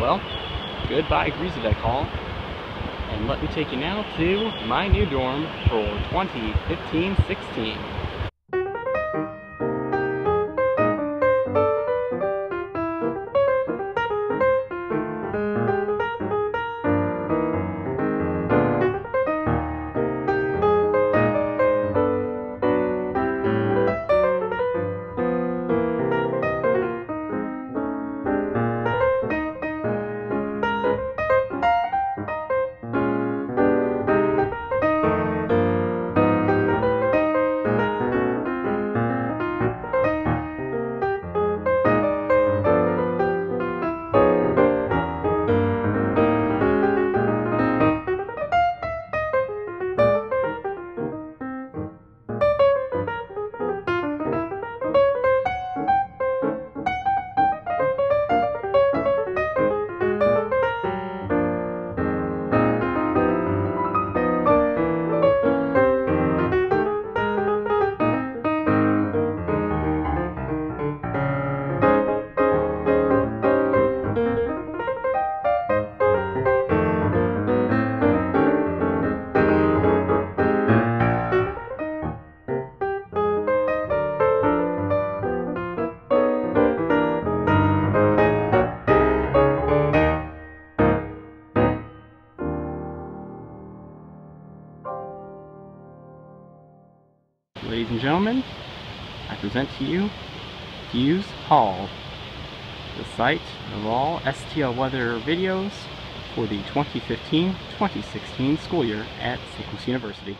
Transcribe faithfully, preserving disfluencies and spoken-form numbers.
Well, goodbye Griesedieck Hall, and let me take you now to my new dorm for twenty fifteen sixteen. Ladies and gentlemen, I present to you Hughes Hall, the site of all S T L weather videos for the twenty fifteen twenty sixteen school year at Saint Louis University.